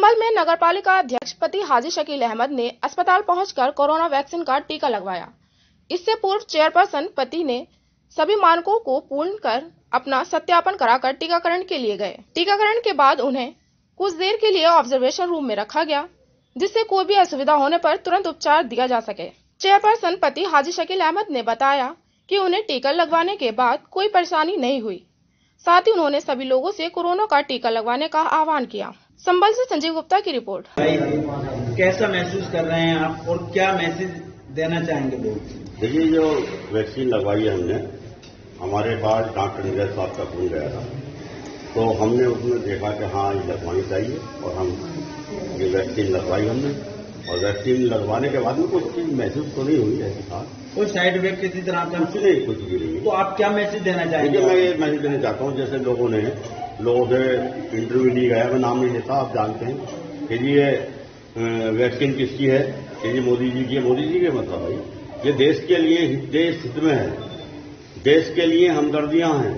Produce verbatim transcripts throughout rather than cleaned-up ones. चंबल में नगरपालिका अध्यक्ष पति हाजी शकील अहमद ने अस्पताल पहुंचकर कोरोना वैक्सीन का टीका लगवाया। इससे पूर्व चेयरपर्सन पति ने सभी मानकों को पूर्ण कर अपना सत्यापन कराकर टीकाकरण के लिए गए। टीकाकरण के बाद उन्हें कुछ देर के लिए ऑब्जर्वेशन रूम में रखा गया, जिससे कोई भी असुविधा होने पर तुरंत उपचार दिया जा सके। चेयरपर्सन पति हाजी शकील अहमद ने बताया कि उन्हें टीका लगवाने के बाद कोई परेशानी नहीं हुई। साथ ही उन्होंने सभी लोगों से कोरोना का टीका लगवाने का आह्वान किया। संबल से संजय गुप्ता की रिपोर्ट। कैसा महसूस कर रहे हैं आप और क्या मैसेज देना चाहेंगे? देखिए, जो वैक्सीन लगवाई है हमने, हमारे पास डॉक्टर निगर साहब का फोन गया था, तो हमने उसमें देखा कि हाँ ये लगवानी चाहिए और हम ये वैक्सीन लगवाई हमने। और वैक्सीन लगवाने के बाद में कुछ चीज महसूस तो नहीं हुई ऐसी खास, कोई साइड इफेक्ट किसी तरह का कुछ नहीं, कुछ भी नहीं। तो आप क्या मैसेज देना चाहेंगे? मैं ये मैसेज देना चाहता हूँ, जैसे लोगों ने लोगों से इंटरव्यू ली गया, मैं नाम नहीं लेता, आप जानते हैं कि जी ये वैक्सीन किसकी है, कि जी मोदी जी की है। मोदी जी के मतलब भाई ये देश के लिए, देश हित में है, देश के लिए हमदर्दियां हैं।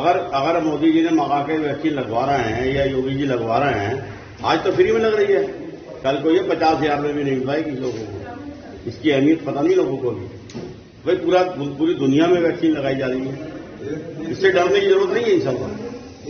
अगर अगर मोदी जी ने मंगा के वैक्सीन लगवा रहे हैं या योगी जी लगवा रहे हैं, आज तो फ्री में लग रही है, कल को ये पचास हजार में भी नहीं पाएगी लोगों को। इसकी अहमियत पता नहीं लोगों को भी, भाई पूरा पूरी दुनिया में वैक्सीन लगाई जा रही है, इससे डरने की जरूरत नहीं है। इन सब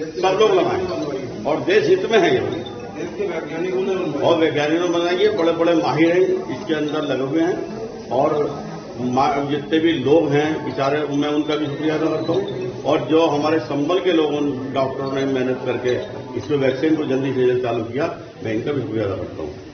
सब लोग लगाएं और देश हित में है ये, और वैज्ञानिकों ने बनाई है, बड़े बड़े माहिर हैं इसके अंदर लगे हुए हैं। और जितने भी लोग हैं बेचारे, मैं उनका भी शुक्रिया अदा करता हूँ। और जो हमारे संबल के लोग, उन डॉक्टरों ने मेहनत करके इसमें वैक्सीन को जल्दी से जल्द चालू किया, मैं इनका भी शुक्रिया अदा करता हूँ।